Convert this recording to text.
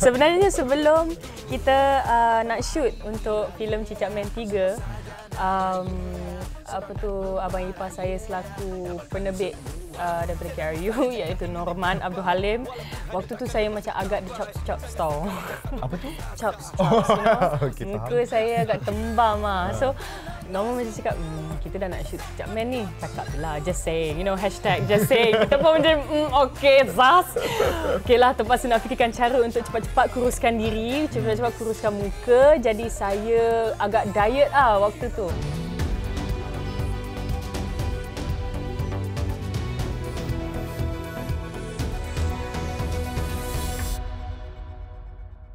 Sebenarnya sebelum kita nak shoot untuk filem Cicap Man 3, abang ipar saya selaku penerbit daripada KRU, iaitu Norman Abdul Halim. Waktu tu saya macam agak di chops tau. Apa tu? Chops. You know? Okay, muka saya agak tembam lah. So Norman macam cakap, kita dah nak shoot Cicap Man ni. Cakap je lah, just saying. You know, hashtag just saying. Kita pun macam, okay, zas. Okay lah, terpaksa nak fikirkan cara untuk cepat-cepat kuruskan diri, cepat-cepat kuruskan muka. Jadi saya agak diet lah waktu tu.